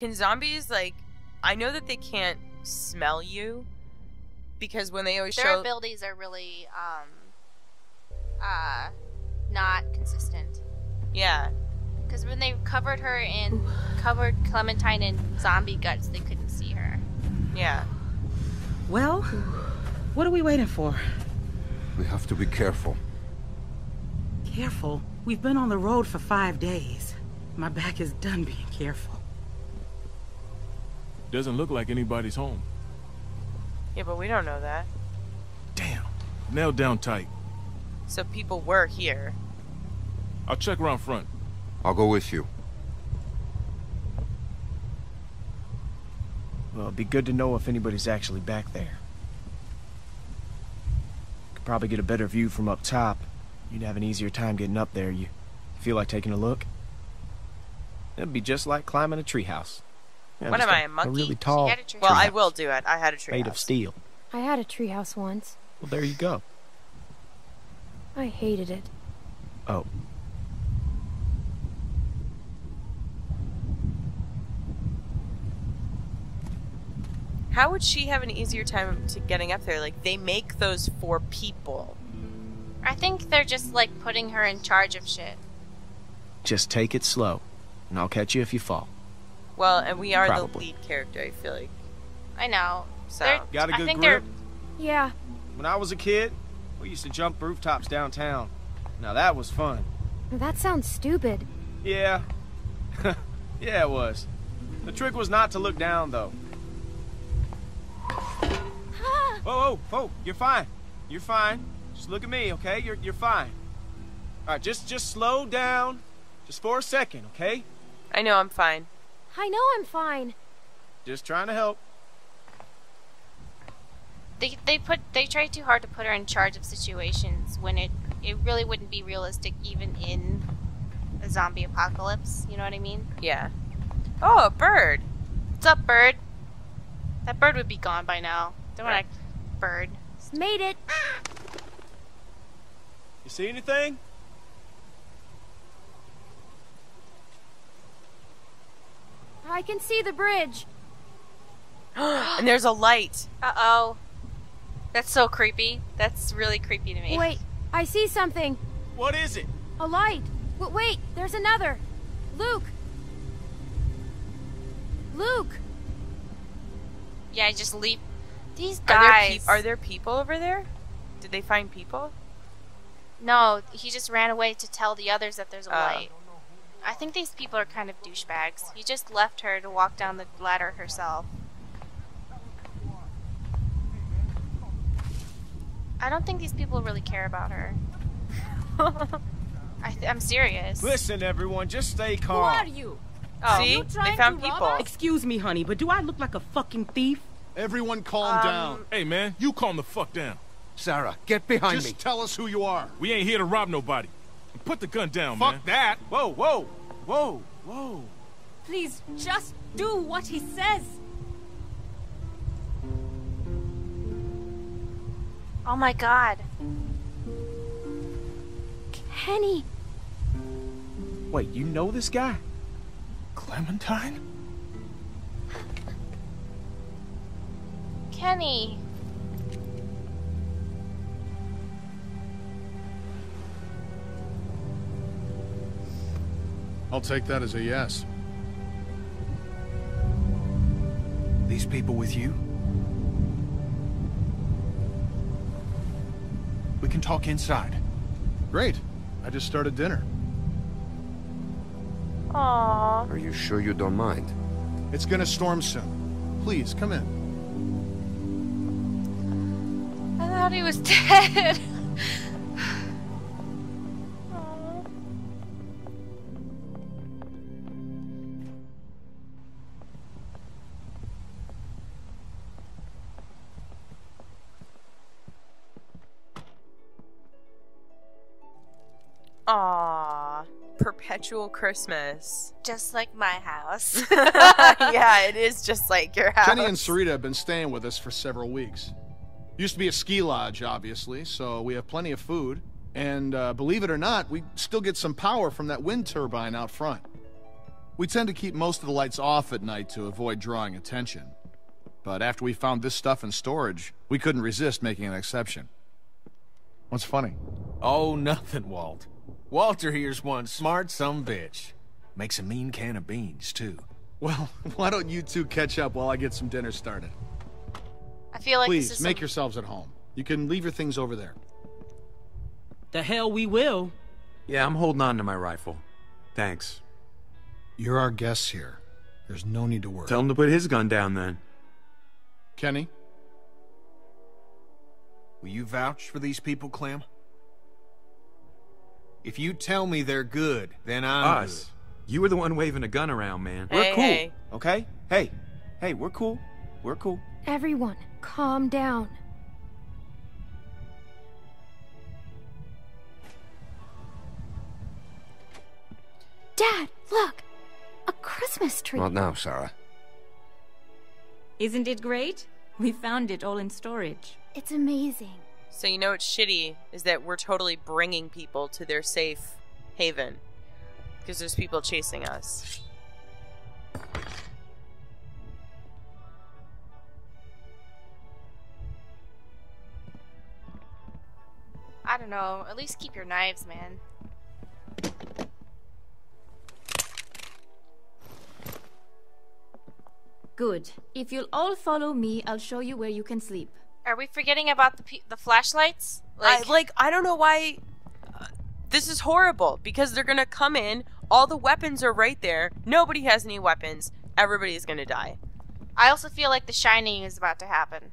Can zombies, like, I know that they can't smell you, because when they always show... Their abilities are really, not consistent. Yeah. Because when they covered her in, covered Clementine in zombie guts, they couldn't see her. Yeah. Well, what are we waiting for? We have to be careful. Careful? We've been on the road for 5 days. My back is done being careful. Doesn't look like anybody's home. Yeah, but we don't know that. Damn. Nailed down tight. So people were here. I'll check around front. I'll go with you. Well, it'd be good to know if anybody's actually back there. Could probably get a better view from up top. You'd have an easier time getting up there. You feel like taking a look? That'd be just like climbing a treehouse. Yeah, what am I, a monkey? A really tall treehouse. Well, I will do it. I had a treehouse. Made of steel. I had a treehouse once. Well, there you go. I hated it. Oh. How would she have an easier time to getting up there? Like, they make those for people. I think they're just, like, putting her in charge of shit. Just take it slow, and I'll catch you if you fall. Well, and we are probably the lead character, I feel like. I know. So. Got a good grip? Yeah. When I was a kid, we used to jump rooftops downtown. Now, that was fun. That sounds stupid. Yeah. Yeah, it was. The trick was not to look down, though. Whoa, whoa, whoa, you're fine. You're fine. Just look at me, okay? You're fine. Alright, just slow down. Just for a second, okay? I know I'm fine. I know I'm fine. Just trying to help. They try too hard to put her in charge of situations when it really wouldn't be realistic even in a zombie apocalypse, you know what I mean? Yeah. Oh, a bird. What's up, bird? That bird would be gone by now. Don't want to... Bird. Made it! You see anything? I can see the bridge. And there's a light. Uh-oh. That's so creepy. That's really creepy to me. Wait, I see something. What is it? A light. Wait, there's another. Luke. Luke. Yeah, I just leap. These guys. Are there people over there? Did they find people? No, he just ran away to tell the others that there's a light. I think these people are kind of douchebags. He just left her to walk down the ladder herself. I don't think these people really care about her. I'm serious. Listen, everyone, just stay calm. Who are you? Oh, see? They found people. Excuse me, honey, but do I look like a fucking thief? Everyone calm down. Hey, man, you calm the fuck down. Sarah, get behind me. Just tell us who you are. We ain't here to rob nobody. Put the gun down, man. Fuck that. Whoa, whoa, whoa, whoa. Please, just do what he says. Oh, my God. Kenny. Wait, you know this guy? Clementine? Kenny. I'll take that as a yes. These people with you? We can talk inside. Great. I just started dinner. Aww. Are you sure you don't mind? It's gonna storm soon. Please, come in. I thought he was dead. Aww. Aww. Perpetual Christmas. Just like my house. Yeah, it is just like your house. Kenny and Sarita have been staying with us for several weeks. Used to be a ski lodge, obviously, so we have plenty of food. And believe it or not, we still get some power from that wind turbine out front. We tend to keep most of the lights off at night to avoid drawing attention. But after we found this stuff in storage, we couldn't resist making an exception. What's funny? Oh, nothing, Walt. Walter here's one smart sumbitch. Makes a mean can of beans, too. Well, why don't you two catch up while I get some dinner started? I feel like this is Please, make yourselves at home. You can leave your things over there. The hell we will. Yeah, I'm holding on to my rifle. Thanks. You're our guests here. There's no need to worry. Tell him to put his gun down, then. Kenny? Will you vouch for these people, Clem? If you tell me they're good, then I'm Us. Good. You were the one waving a gun around, man. Hey, we're cool, hey. Okay? Hey, we're cool. We're cool. Everyone, calm down. Dad, look! A Christmas tree! What now, Sarah? Isn't it great? We found it all in storage. It's amazing. So you know what's shitty is that we're totally bringing people to their safe haven. Because there's people chasing us. I don't know. At least keep your knives, man. Good. If you'll all follow me, I'll show you where you can sleep. Are we forgetting about the flashlights? I don't know why... this is horrible, because they're gonna come in, all the weapons are right there, nobody has any weapons, everybody's gonna die. I also feel like The Shining is about to happen.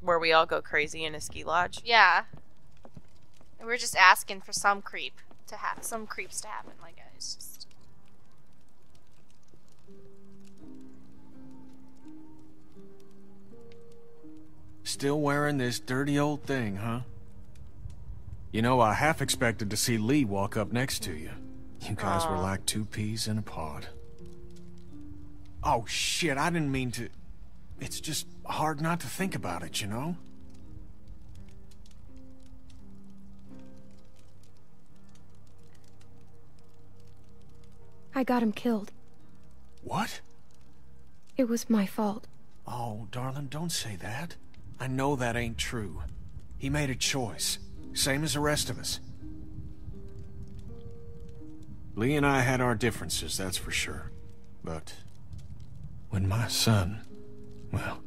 Where we all go crazy in a ski lodge? Yeah. We're just asking for some creeps to happen, like it's just... Still wearing this dirty old thing, huh? You know, I half expected to see Lee walk up next to you. You guys were like two peas in a pod. Oh shit, I didn't mean to... It's just hard not to think about it, you know? I got him killed. What? It was my fault. Oh, darling, don't say that. I know that ain't true. He made a choice, same as the rest of us. Lee and I had our differences, that's for sure. But when my son, well,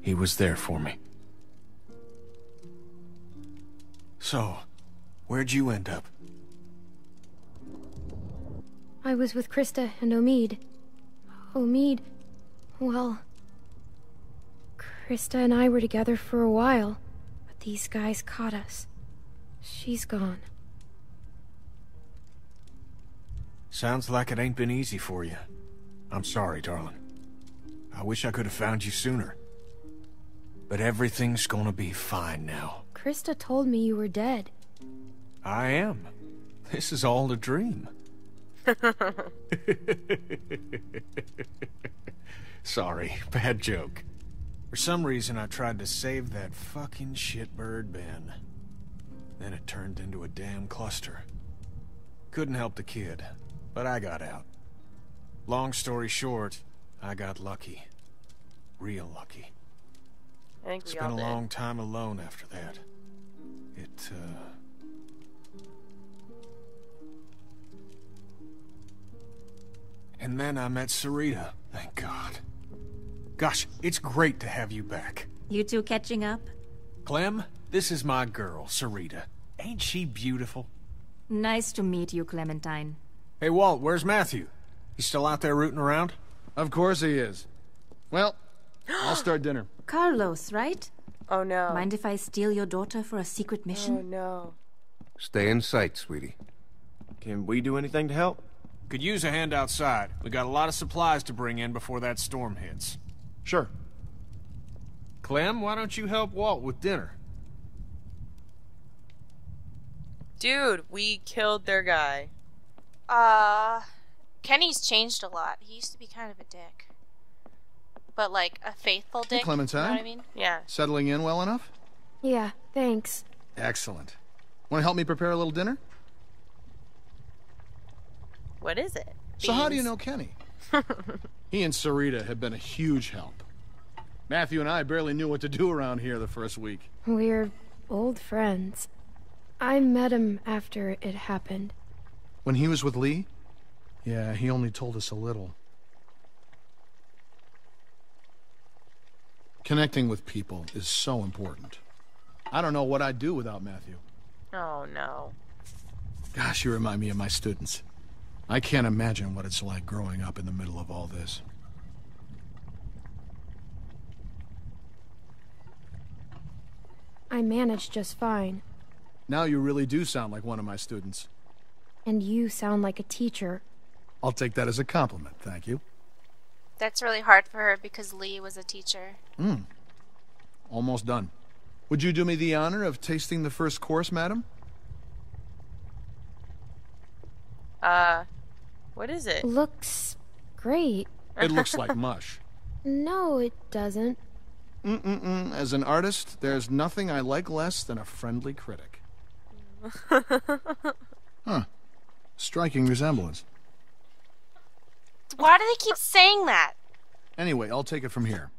he was there for me. So, where'd you end up? I was with Krista and Omid. Omid, well... Krista and I were together for a while, but these guys caught us. She's gone. Sounds like it ain't been easy for you. I'm sorry, darling. I wish I could have found you sooner. But everything's gonna be fine now. Krista told me you were dead. I am. This is all a dream. Sorry, bad joke. For some reason, I tried to save that fucking shitbird bin. Then it turned into a damn cluster. Couldn't help the kid, but I got out. Long story short, I got lucky. Real lucky. I think we all did. Spent a long time alone after that. It, And then I met Sarita, thank God. Gosh, it's great to have you back. You two catching up? Clem, this is my girl, Sarita. Ain't she beautiful? Nice to meet you, Clementine. Hey, Walt, where's Matthew? He's still out there rooting around? Of course he is. Well, I'll start dinner. Carlos, right? Oh, no. Mind if I steal your daughter for a secret mission? Oh, no. Stay in sight, sweetie. Can we do anything to help? Could use a hand outside. We got a lot of supplies to bring in before that storm hits. Sure. Clem, why don't you help Walt with dinner? Dude, we killed their guy. Kenny's changed a lot. He used to be kind of a dick. But like, a faithful dick. Hey, Clementine? You know what I mean? Yeah. Settling in well enough? Yeah, thanks. Excellent. Want to help me prepare a little dinner? What is it? So how do you know Kenny? He and Sarita have been a huge help. Matthew and I barely knew what to do around here the first week. We're old friends. I met him after it happened. When he was with Lee? Yeah, he only told us a little. Connecting with people is so important. I don't know what I'd do without Matthew. Oh, no. Gosh, you remind me of my students. I can't imagine what it's like growing up in the middle of all this. I managed just fine. Now you really do sound like one of my students. And you sound like a teacher. I'll take that as a compliment, thank you. That's really hard for her because Lee was a teacher. Hmm. Almost done. Would you do me the honor of tasting the first course, madam? What is it? Looks great. It looks like mush. No, it doesn't. As an artist, there's nothing I like less than a friendly critic. Huh. Striking resemblance. Why do they keep saying that? Anyway, I'll take it from here.